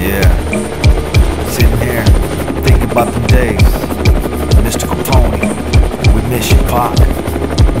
Yeah, sitting here, thinking about the days. Mr. Capone, we miss your pop.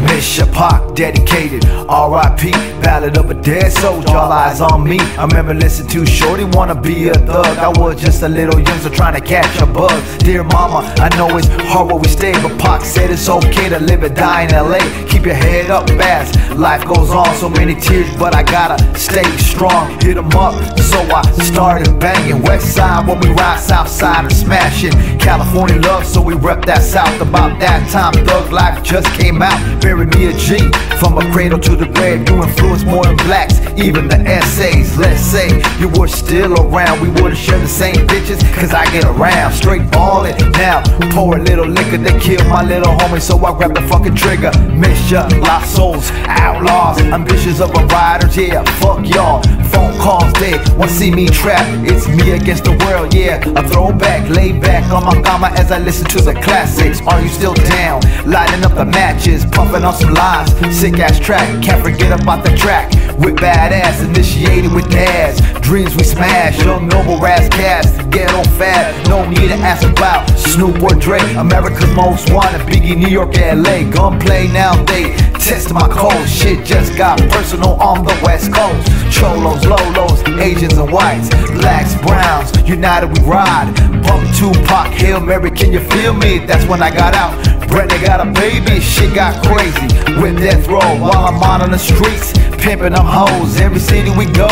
Miss your pop, dedicated, R.I.P. Ballad of a dead soldier, all eyes on me. I remember listening to Shorty, wanna be a thug. I was just a little youngster trying to catch a bug. Dear mama, I know it's hard where we stay, but Pac said it's okay to live and die in LA. Keep your head up fast, life goes on. So many tears, but I gotta stay strong. Hit 'em up, so I started banging. West side when we ride, south side and smashing. California love, so we rep that south. About that time, Thug Life just came out. Bury me a G, from a cradle to the grave. You influence more than blacks, even the essays. Let's say you were still around, we would've shared the same bitches, cause I get around. Straight ballin' now, pour a little liquor. They killed my little homie, so I grabbed the fucking trigger. Miss ya, lost souls, outlaws, ambitious of a riders, yeah, fuck y'all. Phone calls dead, wanna see me trapped. It's me against the world, yeah, a throwback. Laid back on my gamma as I listen to the classics. Are you still down? Lighting up the matches, pumping on some lines, sick ass track. Can't forget about the track with badass, initiated with ass. Dreams we smash, young noble ass cast. Ghetto fad, no need to ask about Snoop or Dre. America's most wanted, Biggie, New York, LA. Gunplay now, they test my code. Shit just got personal on the West Coast. Cholos, Lolos, Asians and whites, blacks, browns, united we ride. Bump Tupac, Hail Mary, can you feel me? That's when I got out. Brennan got a baby, shit got crazy. With Death Row while I'm out on the streets, pimping them hoes, every city we go,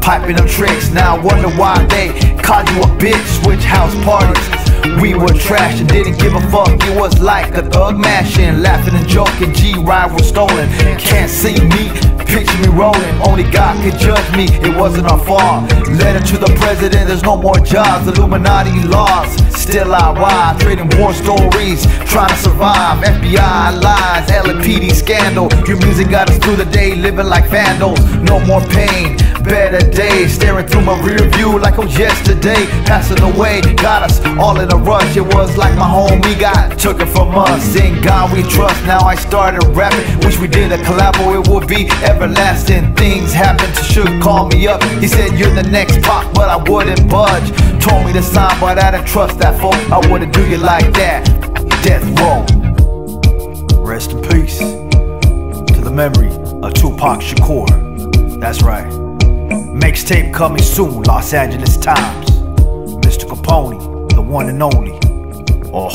piping them tricks. Now I wonder why they called you a bitch. Switch house parties, we were trash and didn't give a fuck. It was like a thug mashing, laughing and joking. G-Ride was stolen, can't see me, picture me rolling. Only God could judge me, it wasn't our fault. Letter to the president, there's no more jobs. Illuminati laws, still I ride. Trading war stories, trying to survive. FBI lies, LAPD scandal. Your music got us through the day, living like vandals. No more pain, better days. Staring through my rear view like I'm yesterday. Passing away, got us all in a rush. It was like my homie got, took it from us. In God we trust, now I started rapping. Wish we did a collabo, it would be everlasting. Things happened, Shook called me up. He said, you're the next Pac, but I wouldn't budge. Told me to sign, but I didn't trust that folk. I wouldn't do you like that. Death Row. Rest in peace to the memory of Tupac Shakur. That's right. Mixtape coming soon, Los Angeles Times. Mr. Capone, the one and only. Oh.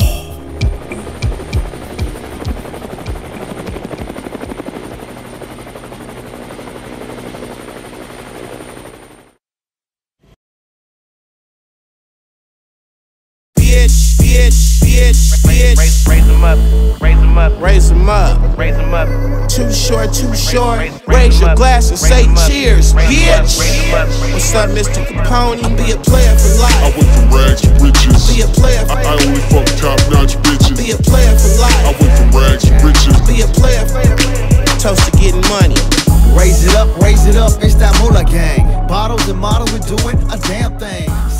Raise them up, raise them up, raise them up, raise them up. Too short, too short. Raise your glass and say cheers, bitch. What's up, Mr. Capone? I'll be a player for life. I went from rags to riches. I'll be a player for life. I only fuck top-notch bitches. I'll be a player for life. I went from rags to riches. I'll be a player for life. Toast to getting money. Raise it up, raise it up. It's that Mula Gang. Bottles and models, we doing a damn thing.